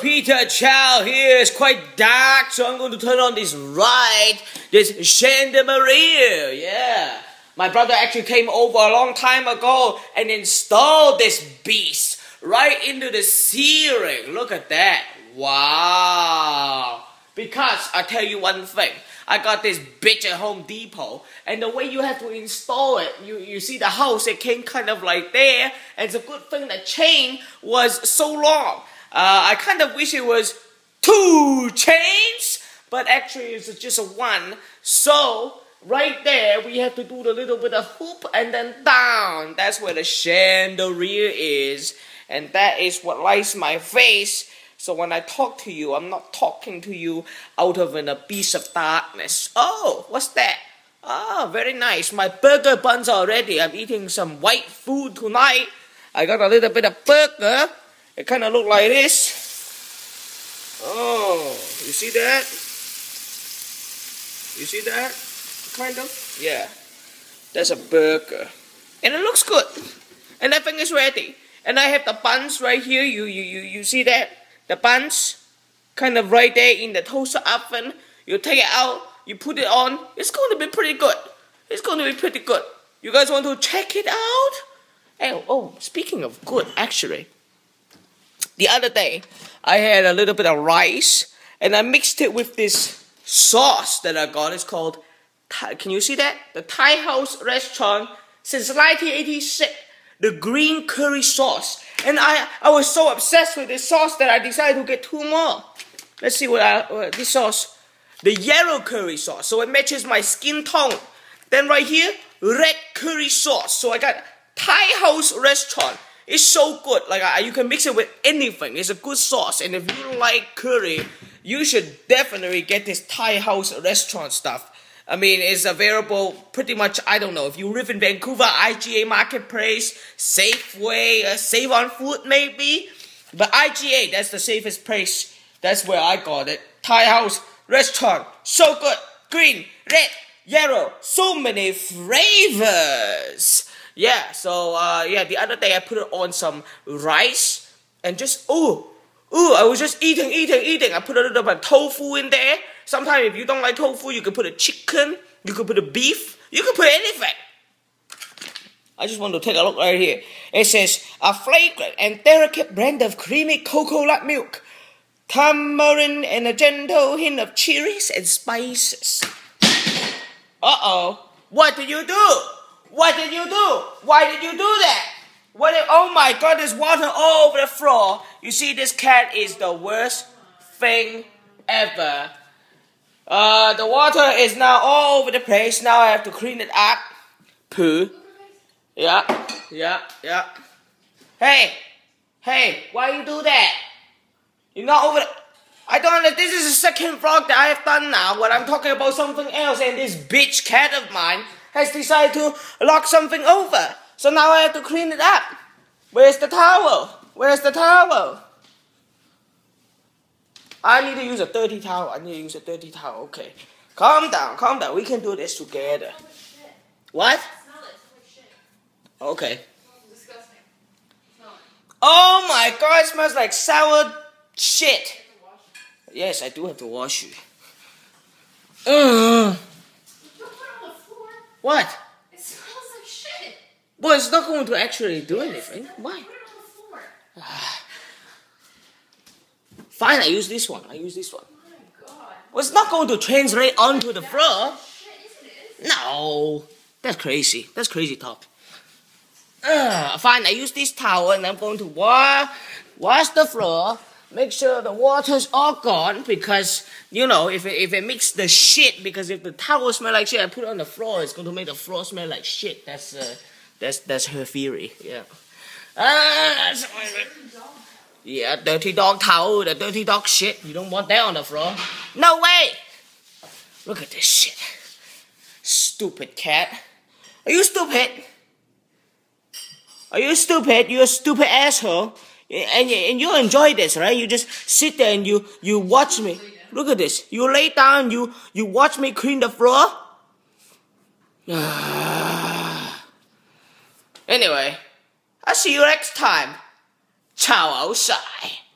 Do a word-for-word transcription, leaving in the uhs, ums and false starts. Peter Chao here. It's quite dark, so I'm going to turn on this light, this chandelier. Yeah, my brother actually came over a long time ago and installed this beast right into the ceiling. Look at that! Wow. Because I tell you one thing, I got this bitch at Home Depot, and the way you have to install it, you, you see the house, it came kind of like there, and it's a good thing the chain was so long. Uh, I kind of wish it was two chains, but actually it's just a one. So right there, we have to do the little bit of hoop and then down. That's where the chandelier is, and that is what lights my face. So when I talk to you, I'm not talking to you out of an abyss of darkness. Oh, what's that? Oh, very nice. My burger buns are ready. I'm eating some white food tonight. I got a little bit of burger. It kind of looks like this. Oh, you see that? You see that? Kind of? Yeah. That's a burger. And it looks good. And everything is ready. And I have the buns right here. You, you, you, you see that? The buns, kind of right there in the toaster oven. You take it out, you put it on. It's going to be pretty good. It's going to be pretty good. You guys want to check it out? And, oh, speaking of good, actually, the other day, I had a little bit of rice, and I mixed it with this sauce that I got. It's called, can you see that? The Thai House Restaurant since nineteen eighty-six. The green curry sauce. And I, I was so obsessed with this sauce that I decided to get two more. Let's see what I, uh, this sauce. The yellow curry sauce, so it matches my skin tone. Then right here, red curry sauce. So I got Thai House Restaurant. It's so good. Like I, you can mix it with anything. It's a good sauce. And if you like curry, you should definitely get this Thai House Restaurant stuff. I mean, it's available pretty much, I don't know, if you live in Vancouver, I G A Marketplace, Safeway, uh, Save on Food maybe. But I G A, that's the safest place. That's where I got it. Thai House Restaurant. So good. Green, red, yellow. So many flavors. Yeah, so uh, yeah, the other day I put it on some rice and just, ooh. Ooh, I was just eating, eating, eating. I put a little bit of tofu in there. Sometimes if you don't like tofu, you can put a chicken, you can put a beef, you can put anything. I just want to take a look right here. It says, a fragrant and delicate blend of creamy cocoa nut milk, tamarind, and a gentle hint of cherries and spices. Uh-oh. What did you do? What did you do? Why did you do that? What if, oh my god, there's water all over the floor. You see, this cat is the worst thing ever. Uh, the water is now all over the place. Now I have to clean it up. Poo. Yeah, yeah, yeah. Hey, hey, why you do that? You're not over the... I don't know, this is the second vlog that I have done now when I'm talking about something else, and this bitch cat of mine has decided to lock something over. So now I have to clean it up. Where's the towel? Where's the towel? I need to use a dirty towel. I need to use a dirty towel. Okay. Calm down. Calm down. We can do this together. What? Okay. Oh my god, it smells like sour shit. Yes, I do have to wash you. Ugh. What? Well, it's not going to actually do anything. Why? Fine, I use this one. I use this one. Well, it's not going to translate onto the floor. No. That's crazy. That's crazy talk. Uh, fine, I use this towel and I'm going to wa wash the floor. Make sure the water's all gone because, you know, if it, if it makes the shit, because if the towel smells like shit, I put it on the floor, it's going to make the floor smell like shit. That's... Uh, That's that's her theory, yeah. Ah, that's, yeah, dirty dog towel, the dirty dog shit. You don't want that on the floor. No way! Look at this shit. Stupid cat. Are you stupid? Are you stupid? You're a stupid asshole. And, and you enjoy this, right? You just sit there and you, you watch me. Look at this. You lay down, you, you watch me clean the floor. Anyway, I'll see you next time. Ciao outside.